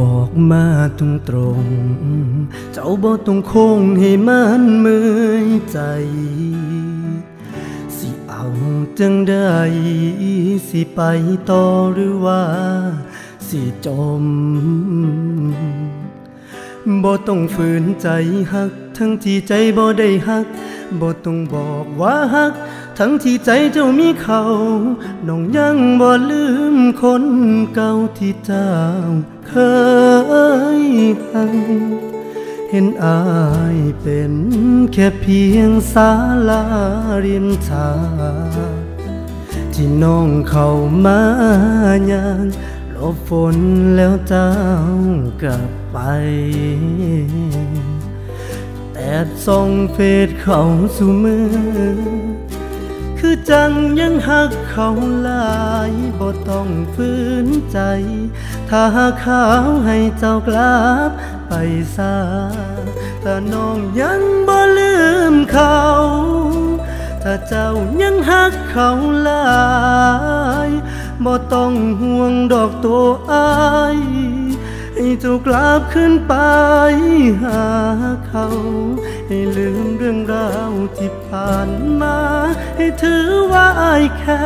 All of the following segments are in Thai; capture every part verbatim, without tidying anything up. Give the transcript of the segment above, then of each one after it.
บอกมาตรงตรงเจ้าบ่ต้องคงให้มันเมื่อยใจสิเอาจังได้สิไปต่อหรือว่าสิจมบ่ต้องฝืนใจหักทั้งที่ใจบ่ได้หักบ่ต้องบอกว่าหักทั้งที่ใจเจ้ามีเขาน้องยังบ่ลืมคนเก่าที่เจ้าเคยให้เห็นอายเป็นแค่เพียงศาลาริมทางที่น้องเข้ามาอย่างลบฝนแล้วเจ้ากลับไปแอบส่องเฟซเขาสู่มือคือจังยังหักเขาหลายบ่ต้องฝืนใจถ้าเขาให้เจ้ากลับไปซะถ้าน้องยังบ่ลืมเขาถ้าเจ้ายังหักเขาหลายบ่ต้องห่วงดอกตัวอ้ายให้เจ้ากลับขึ้นไปหาเขาให้ลืมเรื่องราวที่ผ่านมาให้ถือว่าอายแค่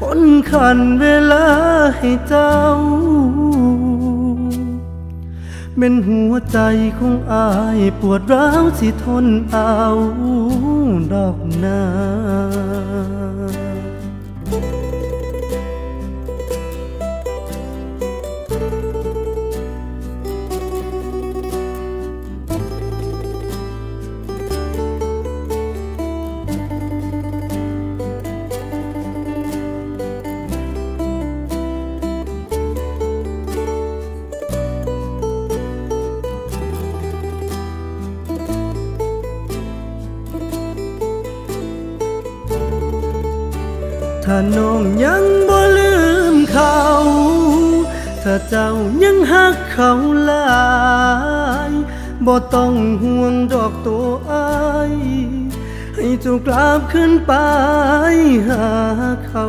คนขันเวลาให้เจ้าเป็นหัวใจของอายปวดร้าวสิทนเอาดอกนาถ้าน้องยังบ่ลืมเขาถ้าเจ้ายังหักเขาหลายบ่ต้องห่วงดอกตัวอ้ายให้เจ้ากลับขึ้นไปหาเขา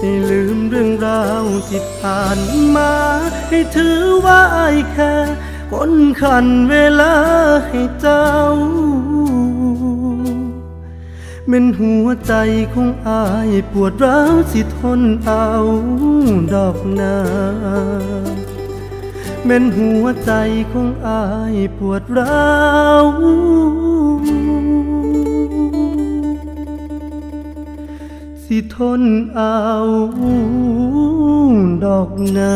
ให้ลืมเรื่องราวที่ผ่านมาให้ถือว่าอ้ายแค่คนขันเวลาให้เจ้าเป็นหัวใจของอายปวดร้าวสิทนเอาดอกนาเป็นหัวใจของอายปวดร้าวสิทนเอาดอกนา